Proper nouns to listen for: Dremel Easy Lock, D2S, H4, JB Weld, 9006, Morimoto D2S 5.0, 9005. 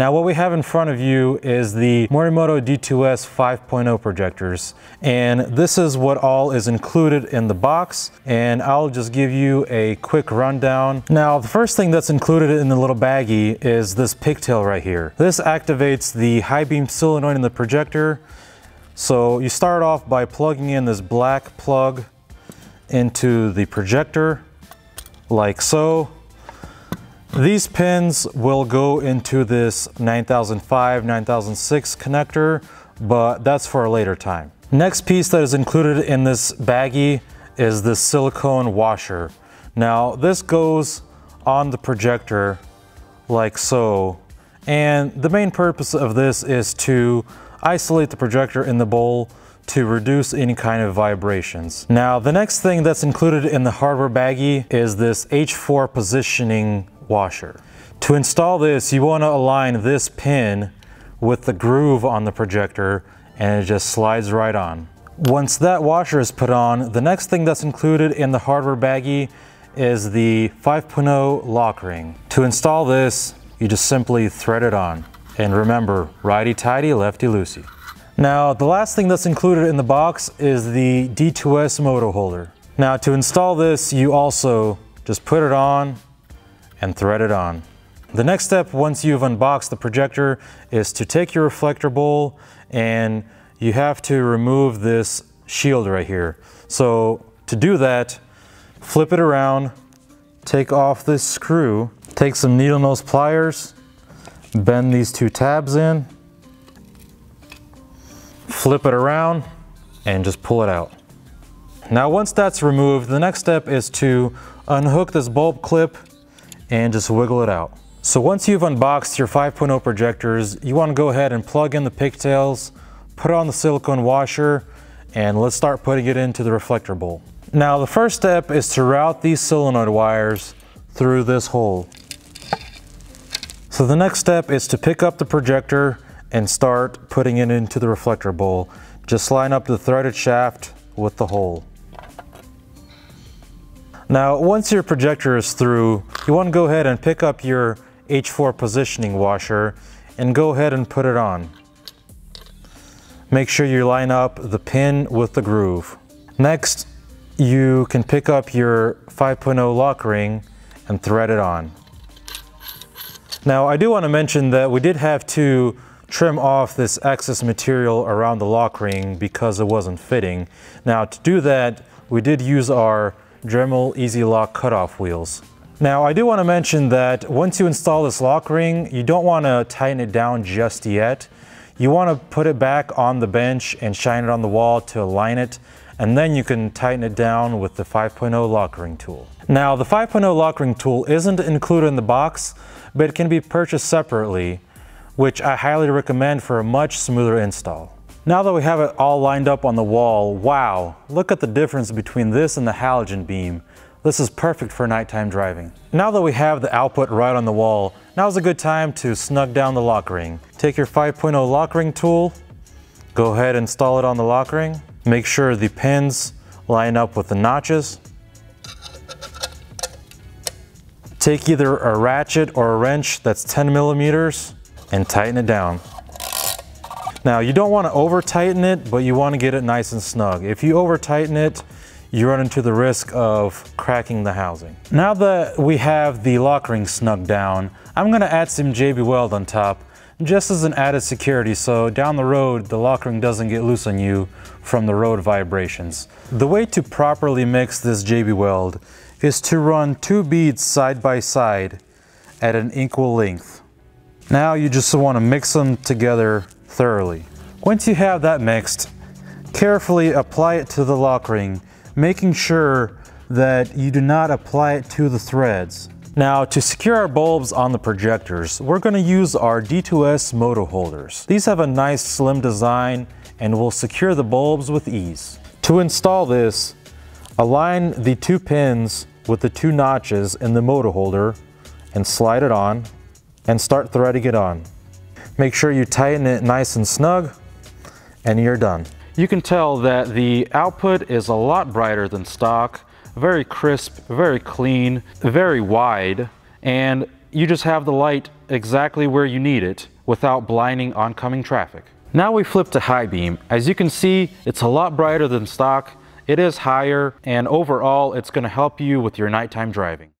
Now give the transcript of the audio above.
Now what we have in front of you is the Morimoto D2S 5.0 projectors, and this is what all is included in the box, and I'll just give you a quick rundown. Now the first thing that's included in the little baggie is this pigtail right here. This activates the high beam solenoid in the projector. So you start off by plugging in this black plug into the projector, like so. These pins will go into this 9005, 9006 connector, but that's for a later time. Next piece that is included in this baggie is this silicone washer. Now this goes on the projector like so, and the main purpose of this is to isolate the projector in the bowl to reduce any kind of vibrations. Now the next thing that's included in the hardware baggie is this H4 positioning washer. To install this, you want to align this pin with the groove on the projector, and it just slides right on. Once that washer is put on, the next thing that's included in the hardware baggie is the 5.0 lock ring. To install this, you just simply thread it on. And remember, righty-tighty, lefty-loosey. Now, the last thing that's included in the box is the D2S moto holder. Now, to install this, you also just put it on and thread it on. The next step, once you've unboxed the projector, is to take your reflector bowl, and you have to remove this shield right here. So to do that, flip it around, take off this screw, take some needle nose pliers, bend these two tabs in, flip it around, and just pull it out. Now once that's removed, the next step is to unhook this bulb clip and just wiggle it out. So once you've unboxed your 5.0 projectors, you want to go ahead and plug in the pigtails, put on the silicone washer, and let's start putting it into the reflector bowl. Now the first step is to route these solenoid wires through this hole. So the next step is to pick up the projector and start putting it into the reflector bowl. Just line up the threaded shaft with the hole. Now, once your projector is through, you want to go ahead and pick up your H4 positioning washer and go ahead and put it on. Make sure you line up the pin with the groove. Next, you can pick up your 5.0 lock ring and thread it on. Now, I do want to mention that we did have to trim off this excess material around the lock ring because it wasn't fitting. Now, to do that, we did use our Dremel Easy Lock cutoff wheels. Now I do want to mention that once you install this lock ring, you don't want to tighten it down just yet. You want to put it back on the bench and shine it on the wall to align it, and then you can tighten it down with the 5.0 lock ring tool. Now the 5.0 lock ring tool isn't included in the box, but it can be purchased separately, which I highly recommend for a much smoother install. Now that we have it all lined up on the wall, wow, look at the difference between this and the halogen beam. This is perfect for nighttime driving. Now that we have the output right on the wall, now's a good time to snug down the lock ring. Take your 5.0 lock ring tool, go ahead and install it on the lock ring. Make sure the pins line up with the notches. Take either a ratchet or a wrench that's 10 mm and tighten it down. Now, you don't want to over tighten it, but you want to get it nice and snug. If you over tighten it, you run into the risk of cracking the housing. Now that we have the lock ring snugged down, I'm going to add some JB Weld on top, just as an added security, so down the road, the lock ring doesn't get loose on you from the road vibrations. The way to properly mix this JB Weld is to run two beads side by side at an equal length. Now you just want to mix them together thoroughly. Once you have that mixed, carefully apply it to the lock ring, making sure that you do not apply it to the threads. Now, to secure our bulbs on the projectors, we're going to use our D2S moto holders. These have a nice slim design and will secure the bulbs with ease. To install this, align the two pins with the two notches in the moto holder and slide it on and start threading it on. Make sure you tighten it nice and snug, and you're done. You can tell that the output is a lot brighter than stock, very crisp, very clean, very wide, and you just have the light exactly where you need it without blinding oncoming traffic. Now we flip to high beam. As you can see, it's a lot brighter than stock. It is higher, and overall it's going to help you with your nighttime driving.